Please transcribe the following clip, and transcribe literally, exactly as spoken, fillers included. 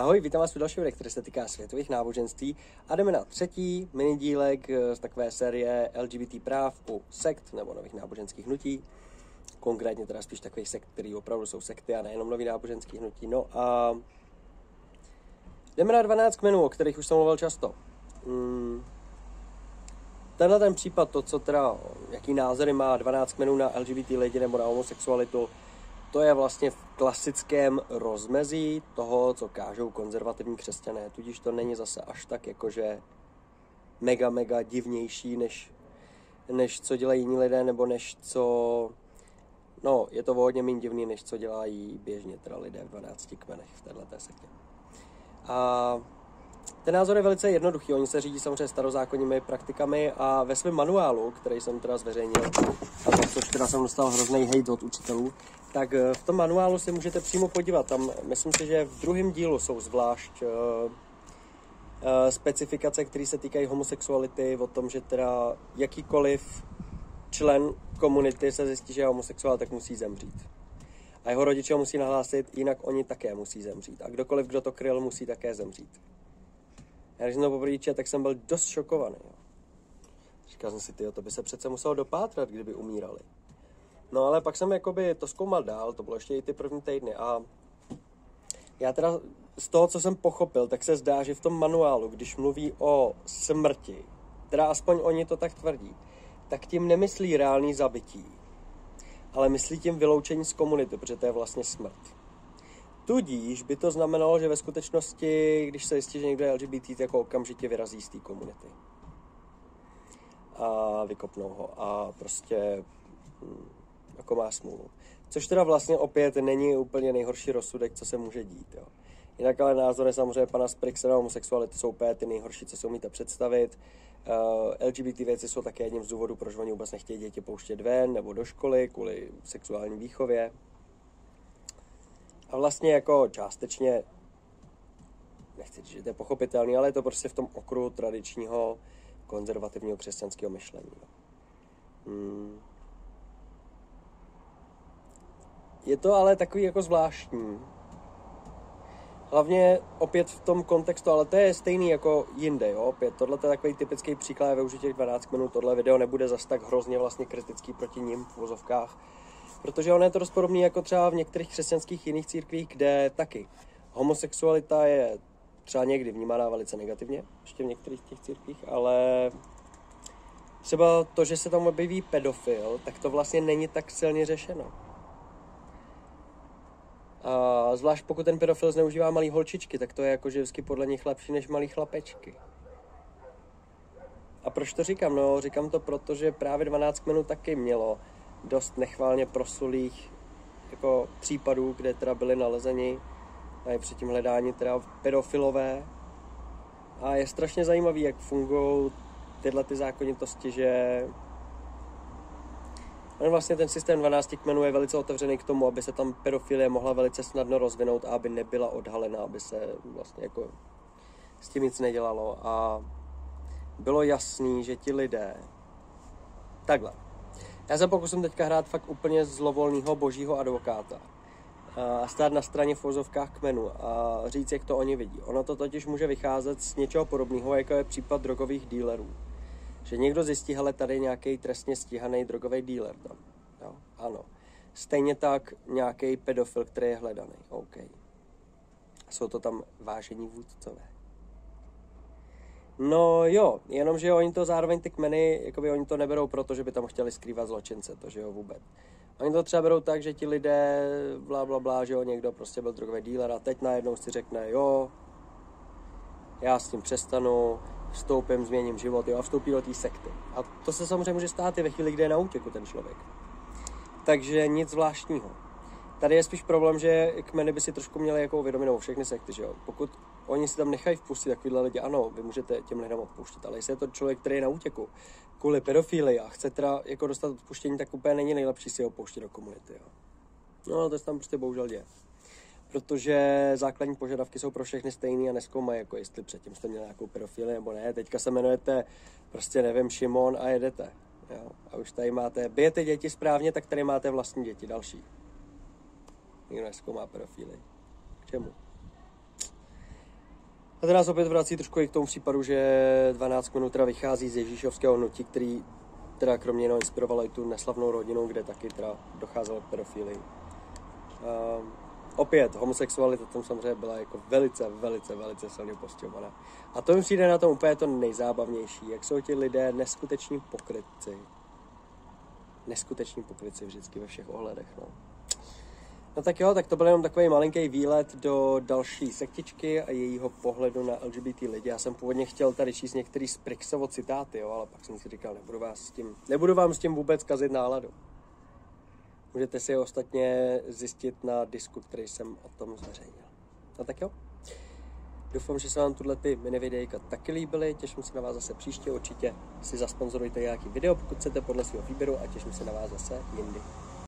Ahoj, vítám vás u dalšího videa, který se týká světových náboženství a jdeme na třetí minidílek z takové série L G B T práv u sekt nebo nových náboženských hnutí. Konkrétně teda spíš takových sekt, který opravdu jsou sekty a nejenom nový náboženský hnutí. No a jdeme na dvanáct kmenů, o kterých už jsem mluvil často. Hmm. Tenhle ten případ, to, co teda, jaký názory má dvanáct kmenů na L G B T lidi nebo na homosexualitu, to je vlastně v klasickém rozmezí toho, co kážou konzervativní křesťané, tudíž to není zase až tak jakože mega, mega divnější, než, než co dělají jiní lidé, nebo než co... No, je to hodně méně divný, než co dělají běžně teda lidé v dvanácti kmenech v téhleté sektě. A ten názor je velice jednoduchý, oni se řídí samozřejmě starozákonními praktikami a ve svém manuálu, který jsem teda zveřejnil, a to, což teda jsem dostal hrozný hejt od učitelů, tak v tom manuálu si můžete přímo podívat. Tam myslím si, že v druhém dílu jsou zvlášť uh, uh, specifikace, které se týkají homosexuality, o tom, že teda jakýkoliv člen komunity se zjistí, že je homosexuál, tak musí zemřít. A jeho rodiče musí nahlásit, jinak oni také musí zemřít. A kdokoliv, kdo to kryl, musí také zemřít. Já když jsem to poprvé četl, tak jsem byl dost šokovaný. Jo. Říkal jsem si, tyjo, to by se přece muselo dopátrat, kdyby umírali. No ale pak jsem jakoby to zkoumal dál, to bylo ještě i ty první týdny a já teda z toho, co jsem pochopil, tak se zdá, že v tom manuálu, když mluví o smrti, teda aspoň oni to tak tvrdí, tak tím nemyslí reálný zabití, ale myslí tím vyloučení z komunity, protože to je vlastně smrt. Tudíž by to znamenalo, že ve skutečnosti, když se zjistí, že někdo je L G B T, tak jako okamžitě vyrazí z té komunity. A vykopnou ho a prostě... Hm, jako má smůlu. Což teda vlastně opět není úplně nejhorší rozsudek, co se může dít. Jo. Jinak ale názory samozřejmě pana Sprixera homosexuality jsou úplně ty nejhorší, co se umíte představit. Uh, L G B T věci jsou také jedním z důvodů, proč oni vůbec nechtějí děti pouštět ven nebo do školy kvůli sexuální výchově. A vlastně jako částečně, nechci říct, že to je pochopitelný, ale je to prostě v tom okruhu tradičního konzervativního křesťanského myšlení. Hmm. Je to ale takový jako zvláštní. Hlavně opět v tom kontextu, ale to je stejný jako jinde, jo, opět. Tohle je takový typický příklad využití dvanáct kmenů. Tohle video nebude zas tak hrozně vlastně kritický proti nim v vozovkách, protože ono je to dost podobný jako třeba v některých křesťanských jiných církvích, kde taky homosexualita je třeba někdy vnímána velice negativně, ještě v některých těch církvích, ale... Třeba to, že se tam objeví pedofil, tak to vlastně není tak silně řešeno. A zvlášť pokud ten pedofil zneužívá malý holčičky, tak to je jako vždycky podle nich lepší než malý chlapečky. A proč to říkám? No, říkám to proto, že právě dvanáct kmenů taky mělo dost nechválně prosulých jako případů, kde teda byly nalezeni a je při tím hledání teda pedofilové. A je strašně zajímavý, jak fungují tyhle ty zákonitosti, že... No vlastně ten systém dvanácti kmenů je velice otevřený k tomu, aby se tam pedofilie mohla velice snadno rozvinout a aby nebyla odhalena, aby se vlastně jako s tím nic nedělalo. A bylo jasný, že ti lidé... Takhle. Já se pokusím teďka hrát fakt úplně zlovolného božího advokáta a stát na straně v vozovkách kmenů a říct, jak to oni vidí. Ono to totiž může vycházet z něčeho podobného, jako je případ drogových dealerů. Že někdo zjistí, hele, tady nějaký trestně stíhaný drogový dealer tam. Jo? Ano. Stejně tak nějaký pedofil, který je hledaný. OK. Jsou to tam vážení vůdcové. No jo, jenomže oni to zároveň ty kmeny, jakoby oni to neberou proto, že by tam chtěli skrývat zločince, to že jo vůbec. Oni to třeba berou tak, že ti lidé, blá, blá, blá, že jo, někdo prostě byl drogový dealer a teď najednou si řekne, jo, já s tím přestanu, vstoupím, změním život, jo, a vstoupí do té sekty. A to se samozřejmě může stát i ve chvíli, kdy je na útěku ten člověk. Takže nic zvláštního. Tady je spíš problém, že kmeny by si trošku měli jako uvědomit všechny sekty, že jo. Pokud oni si tam nechají vpustit takovýhle lidi, ano, vy můžete těm lidem odpustit, ale jestli je to člověk, který je na útěku kvůli pedofilii a chce teda jako dostat odpuštění, tak úplně není nejlepší si ho pouštět do komunity, jo. No, to se tam prostě bohužel děje. Protože základní požadavky jsou pro všechny stejný a nezkoumají, jako jestli předtím jste měli nějakou pedofilii nebo ne. Teďka se jmenujete, prostě nevím, Šimon a jedete. Jo? A už tady máte, bijete děti správně, tak tady máte vlastní děti, další. Nikdo nezkoumá pedofilii. K čemu? A to nás opět vrací trošku i k tomu případu, že dvanáct kmenů teda vychází z ježíšovského hnutí, který teda kromě jiného inspirovalo i tu neslavnou rodinu, kde taky teda docházelo k pedofilii. Uh, opět, homosexualita tam samozřejmě byla jako velice, velice, velice silně postihovaná. A to mi přijde na tom úplně to nejzábavnější, jak jsou ti lidé neskuteční pokrytci. Neskuteční pokrytci vždycky ve všech ohledech, no. No tak jo, tak to byl jenom takový malinký výlet do další sektičky a jejího pohledu na L G B T lidi. Já jsem původně chtěl tady číst některý Sprixovo citáty, jo, ale pak jsem si říkal, nebudu, vás s tím, nebudu vám s tím vůbec kazit náladu. Můžete si je ostatně zjistit na disku, který jsem o tom zveřejnil. No tak jo. Doufám, že se vám tuhle ty minividejka taky líbily. Těším se na vás zase příště. Určitě si zasponzorujte nějaký video, pokud chcete podle svého výběru, a těším se na vás zase jindy.